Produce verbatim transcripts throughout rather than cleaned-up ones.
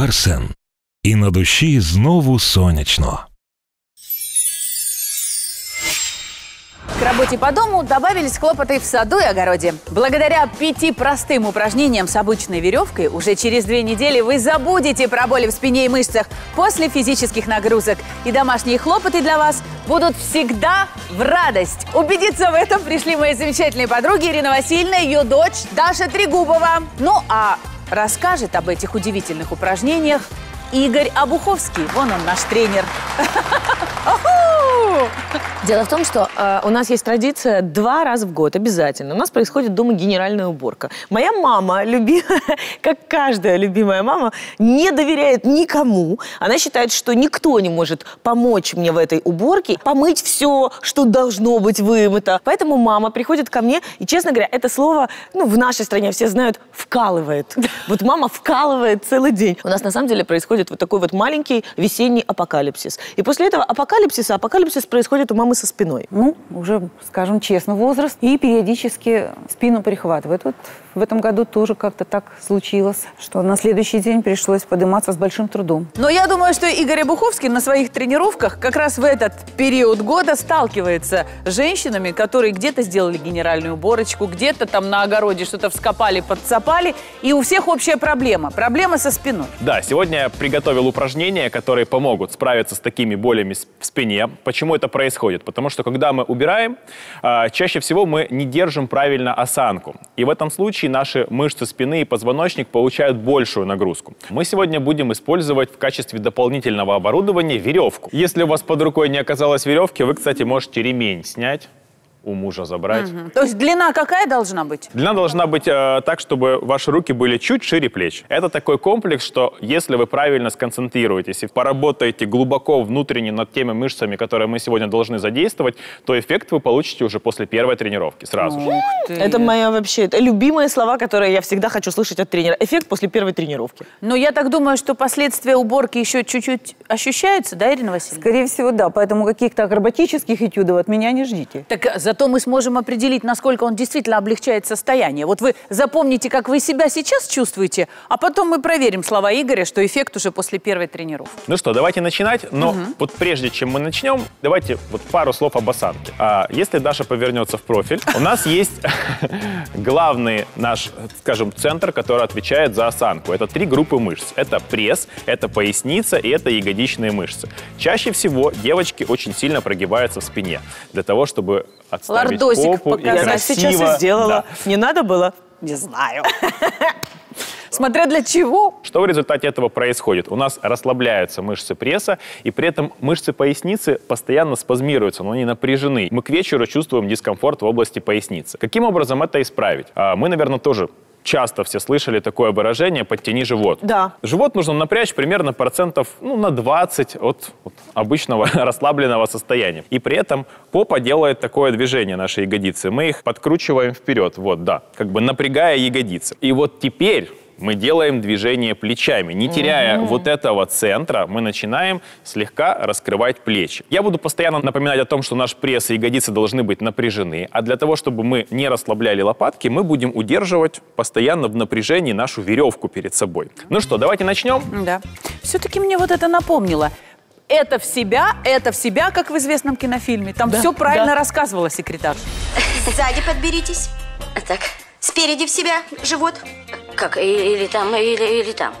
персен. І на душі знову сонячно. К работе по дому добавились хлопоты в саду и огороде. Благодаря пяти простым упражнениям с обычной веревкой уже через две недели вы забудете про боли в спине и мышцах после физических нагрузок. И домашние хлопоты для вас будут всегда в радость. Убедиться в этом пришли мои замечательные подруги Ирина Васильевна и ее дочь Даша Трегубова. Ну а расскажет об этих удивительных упражнениях Игорь Обуховский. Вон он, наш тренер. Дело в том, что э, у нас есть традиция два раза в год обязательно. У нас происходит дома генеральная уборка. Моя мама, любимая, как каждая любимая мама, не доверяет никому. Она считает, что никто не может помочь мне в этой уборке, помыть все, что должно быть вымыто. Поэтому мама приходит ко мне и, честно говоря, это слово, ну, в нашей стране все знают, вкалывает. Вот мама вкалывает целый день. У нас на самом деле происходит вот такой вот маленький весенний апокалипсис. И после этого апокалипсиса, апокалипсис происходит у мамы со спиной. Ну, уже, скажем честно, возраст. И периодически спину перехватывает. Вот в этом году тоже как-то так случилось, что на следующий день пришлось подниматься с большим трудом. Но я думаю, что Игорь Обуховский на своих тренировках как раз в этот период года сталкивается с женщинами, которые где-то сделали генеральную уборочку, где-то там на огороде что-то вскопали, подцапали. И у всех общая проблема. Проблема со спиной. Да, сегодня я приготовил упражнения, которые помогут справиться с такими болями в спине. Почему это происходит? Потому что, когда мы убираем, чаще всего мы не держим правильно осанку. И в этом случае наши мышцы спины и позвоночник получают большую нагрузку. Мы сегодня будем использовать в качестве дополнительного оборудования веревку. Если у вас под рукой не оказалось веревки, вы, кстати, можете ремень снять. У мужа забрать. Угу. То есть длина какая должна быть? Длина должна быть э, так, чтобы ваши руки были чуть шире плеч. Это такой комплекс, что если вы правильно сконцентрируетесь и поработаете глубоко внутренне над теми мышцами, которые мы сегодня должны задействовать, то эффект вы получите уже после первой тренировки сразу же. Это моя вообще это любимые слова, которые я всегда хочу слышать от тренера. Эффект после первой тренировки. Но я так думаю, что последствия уборки еще чуть-чуть ощущаются, да, Ирина Васильевна? Скорее всего, да. Поэтому каких-то акробатических этюдов от меня не ждите. Так, зато мы сможем определить, насколько он действительно облегчает состояние. Вот вы запомните, как вы себя сейчас чувствуете, а потом мы проверим слова Игоря, что эффект уже после первой тренировки. Ну что, давайте начинать. Но угу. вот прежде чем мы начнем, давайте вот пару слов об осанке. А если Даша повернется в профиль, у нас есть главный наш, скажем, центр, который отвечает за осанку. Это три группы мышц. Это пресс, это поясница и это ягодичные мышцы. Чаще всего девочки очень сильно прогибаются в спине для того, чтобы отставить лордосик попу показать. И красиво. Я сейчас и сделала. Да. Не надо было? Не знаю. Смотря для чего. Что в результате этого происходит? У нас расслабляются мышцы пресса, и при этом мышцы поясницы постоянно спазмируются, но они напряжены. Мы к вечеру чувствуем дискомфорт в области поясницы. Каким образом это исправить? А мы, наверное, тоже... Часто все слышали такое выражение «подтяни живот». Да. Живот нужно напрячь примерно процентов ну, на двадцать от, от обычного расслабленного состояния. И при этом попа делает такое движение, наши ягодицы. Мы их подкручиваем вперед, вот, да, как бы напрягая ягодицы. И вот теперь... Мы делаем движение плечами. Не теряя Mm-hmm. вот этого центра, мы начинаем слегка раскрывать плечи. Я буду постоянно напоминать о том, что наш пресс и ягодицы должны быть напряжены. А для того, чтобы мы не расслабляли лопатки, мы будем удерживать постоянно в напряжении нашу веревку перед собой. Ну что, давайте начнем? Да. Все-таки мне вот это напомнило. Это в себя, это в себя, как в известном кинофильме. Там да, все правильно да. рассказывала секретарь. Сзади подберитесь. Так, спереди в себя, живот. Как? Или там, или, или там.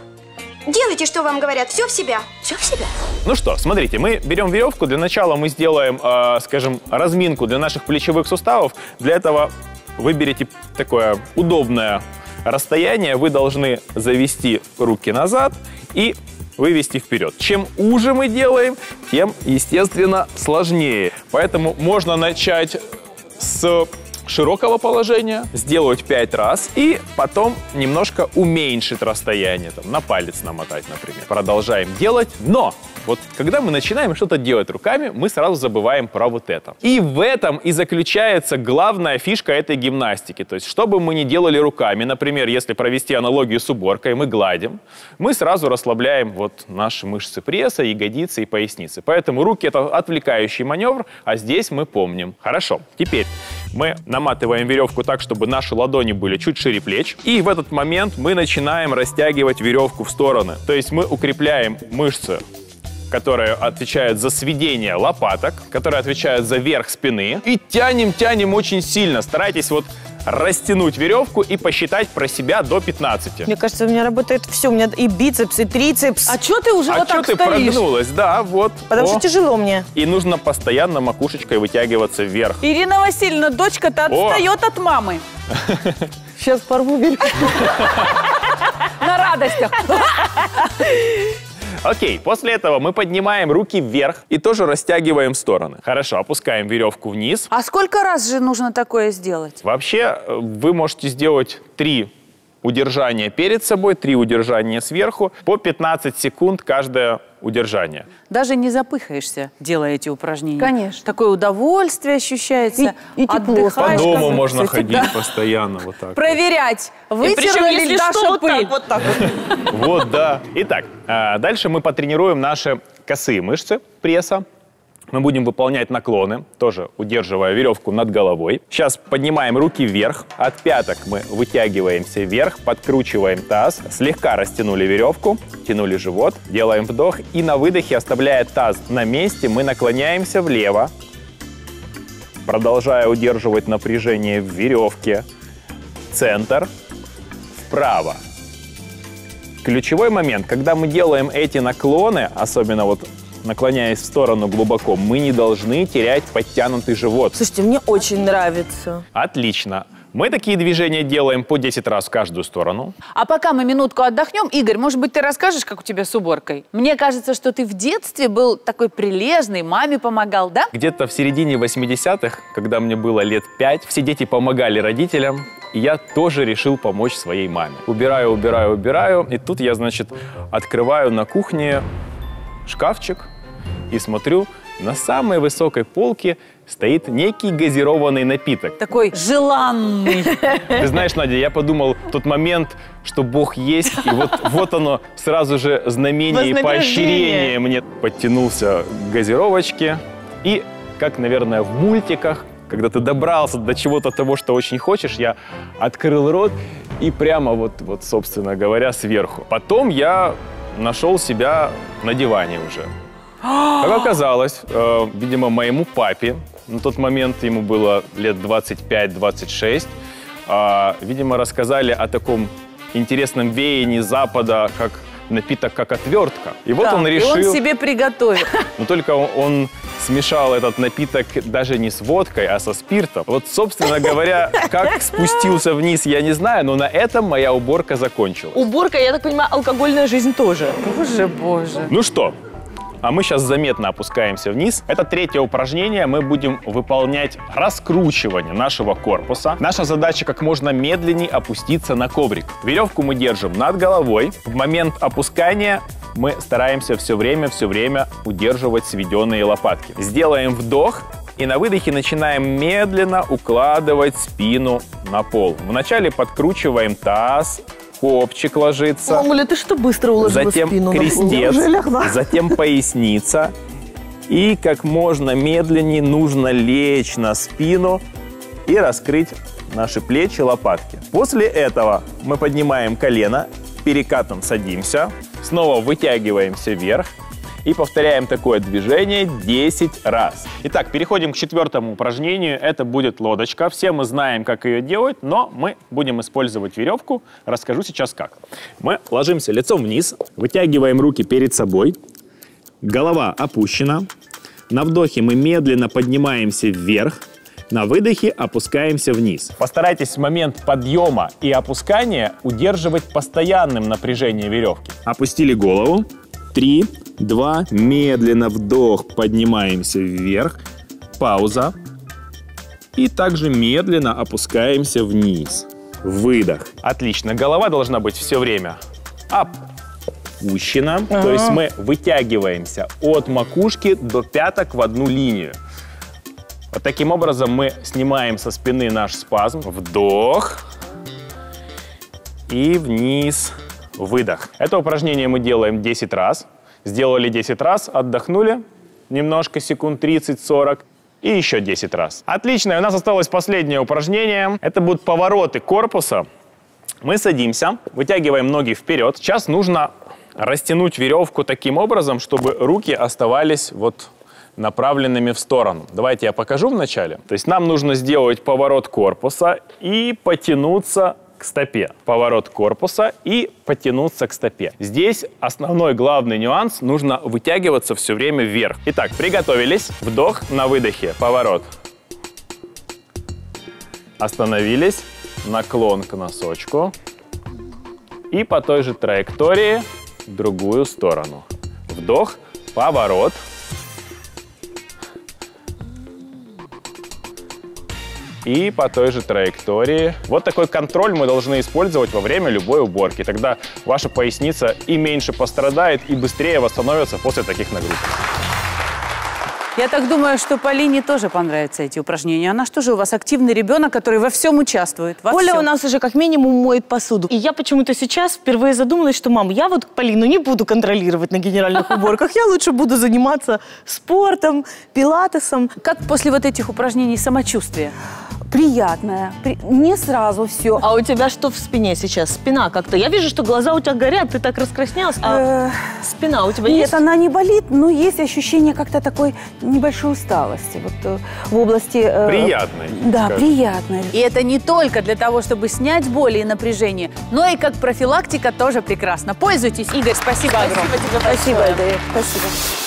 Делайте, что вам говорят. Все в себя. Все в себя. Ну что, смотрите, мы берем веревку. Для начала мы сделаем, э, скажем, разминку для наших плечевых суставов. Для этого выберите такое удобное расстояние. Вы должны завести руки назад и вывести вперед. Чем уже мы делаем, тем, естественно, сложнее. Поэтому можно начать с... широкого положения, сделать пять раз и потом немножко уменьшить расстояние, там, на палец намотать, например. Продолжаем делать, но вот когда мы начинаем что-то делать руками, мы сразу забываем про вот это. И в этом и заключается главная фишка этой гимнастики. То есть, что бы мы ни делали руками, например, если провести аналогию с уборкой, мы гладим, мы сразу расслабляем вот наши мышцы пресса, ягодицы и поясницы. Поэтому руки — это отвлекающий маневр, а здесь мы помним. Хорошо, теперь мы наматываем веревку так, чтобы наши ладони были чуть шире плеч. И в этот момент мы начинаем растягивать веревку в стороны. То есть мы укрепляем мышцы, которые отвечают за сведение лопаток, которые отвечают за верх спины. И тянем, тянем очень сильно. Старайтесь вот растянуть веревку и посчитать про себя до пятнадцати. Мне кажется, у меня работает все. У меня и бицепс, и трицепс. А что ты уже а вот так ты стоишь? Прогнулась, да, вот. Потому О. что тяжело мне. И нужно постоянно макушечкой вытягиваться вверх. Ирина Васильевна, дочка-то отстает от мамы. Сейчас порву веревку. На радостях. Окей, после этого мы поднимаем руки вверх и тоже растягиваем в стороны. Хорошо, опускаем веревку вниз. А сколько раз же нужно такое сделать? Вообще, вы можете сделать три удержания перед собой, три удержания сверху, по пятнадцать секунд каждое удержание. Даже не запыхаешься, делая эти упражнения. Конечно. Такое удовольствие ощущается. И, и тепло. По дому можно ходить да. постоянно вот так. Проверять, вытерла ли Даша пыль. Вот так вот. Вот, да. Итак, дальше мы потренируем наши косые мышцы пресса. Мы будем выполнять наклоны, тоже удерживая веревку над головой. Сейчас поднимаем руки вверх. От пяток мы вытягиваемся вверх, подкручиваем таз. Слегка растянули веревку, тянули живот. Делаем вдох и на выдохе, оставляя таз на месте, мы наклоняемся влево, продолжая удерживать напряжение в веревке. Центр. Вправо. Ключевой момент, когда мы делаем эти наклоны, особенно вот наклоняясь в сторону глубоко, мы не должны терять подтянутый живот. Слушайте, мне очень нравится. Отлично. Мы такие движения делаем по десять раз в каждую сторону. А пока мы минутку отдохнем, Игорь, может быть, ты расскажешь, как у тебя с уборкой? Мне кажется, что ты в детстве был такой прилежный, маме помогал, да? Где-то в середине восьмидесятых, когда мне было лет пять, все дети помогали родителям, и я тоже решил помочь своей маме. Убираю, убираю, убираю, и тут я, значит, открываю на кухне шкафчик и смотрю, на самой высокой полке стоит некий газированный напиток. Такой желанный. Ты знаешь, Надя, я подумал в тот момент, что Бог есть, и вот, вот оно сразу же знамение и поощрение мне. Подтянулся к газировочке и, как, наверное, в мультиках, когда ты добрался до чего-то того, что очень хочешь, я открыл рот и прямо вот, вот собственно говоря, сверху. Потом я нашел себя на диване уже. Как оказалось, э, видимо, моему папе, на тот момент ему было лет двадцать пять — двадцать шесть, э, видимо, рассказали о таком интересном веянии Запада, как напиток, как отвертка. И вот да, он решил... И он себе приготовил. Но только он, он смешал этот напиток даже не с водкой, а со спиртом. Вот, собственно говоря, как спустился вниз, я не знаю, но на этом моя уборка закончилась. Уборка, я так понимаю, алкогольная жизнь тоже. Боже, боже. Ну что? А мы сейчас заметно опускаемся вниз. Это третье упражнение. Мы будем выполнять раскручивание нашего корпуса. Наша задача как можно медленнее опуститься на коврик. Веревку мы держим над головой. В момент опускания мы стараемся все время, все время удерживать сведенные лопатки. Сделаем вдох и на выдохе начинаем медленно укладывать спину на пол. Вначале подкручиваем таз. Копчик ложится. Мамуля, ты что быстро уложила затем спину? Крестец, затем поясница. И как можно медленнее нужно лечь на спину и раскрыть наши плечи, лопатки. После этого мы поднимаем колено, перекатом садимся, снова вытягиваемся вверх. И повторяем такое движение десять раз. Итак, переходим к четвертому упражнению. Это будет лодочка. Все мы знаем, как ее делать, но мы будем использовать веревку. Расскажу сейчас как. Мы ложимся лицом вниз, вытягиваем руки перед собой. Голова опущена. На вдохе мы медленно поднимаемся вверх. На выдохе опускаемся вниз. Постарайтесь в момент подъема и опускания удерживать постоянным напряжение веревки. Опустили голову. Три. Два. Медленно вдох. Поднимаемся вверх. Пауза. И также медленно опускаемся вниз. Выдох. Отлично. Голова должна быть все время опущена. Ага. То есть мы вытягиваемся от макушки до пяток в одну линию. Вот таким образом мы снимаем со спины наш спазм. Вдох. И вниз. Выдох. Это упражнение мы делаем десять раз. Сделали десять раз, отдохнули немножко, секунд тридцать-сорок. и еще десять раз. Отлично, у нас осталось последнее упражнение. Это будут повороты корпуса. Мы садимся, вытягиваем ноги вперед. Сейчас нужно растянуть веревку таким образом, чтобы руки оставались вот направленными в сторону. Давайте я покажу вначале. То есть нам нужно сделать поворот корпуса и потянуться к стопе. Поворот корпуса и потянуться к стопе. Здесь основной главный нюанс. Нужно вытягиваться все время вверх. Итак, приготовились. Вдох, на выдохе поворот. Остановились. Наклон к носочку. И по той же траектории в другую сторону. Вдох, поворот. И по той же траектории. Вот такой контроль мы должны использовать во время любой уборки. Тогда ваша поясница и меньше пострадает, и быстрее восстановится после таких нагрузок. Я так думаю, что Полине тоже понравятся эти упражнения. Она что же у вас активный ребенок, который во всем участвует? Во Оля всем. У нас уже как минимум моет посуду. И я почему-то сейчас впервые задумалась, что, мам, я вот Полину не буду контролировать на генеральных уборках. Я лучше буду заниматься спортом, пилатесом. Как после вот этих упражнений самочувствие? Приятное. При... Не сразу все. А у тебя что в спине сейчас? Спина как-то? Я вижу, что глаза у тебя горят, ты так раскраснелась. А спина у тебя есть? Нет, она не болит, но есть ощущение как-то такой небольшой усталости. Вот в области... Приятной. Да, приятной. И это не только для того, чтобы снять боли и напряжение, но и как профилактика тоже прекрасно. Пользуйтесь, Игорь, спасибо огромное. Спасибо тебе большое. Спасибо, Игорь. Спасибо.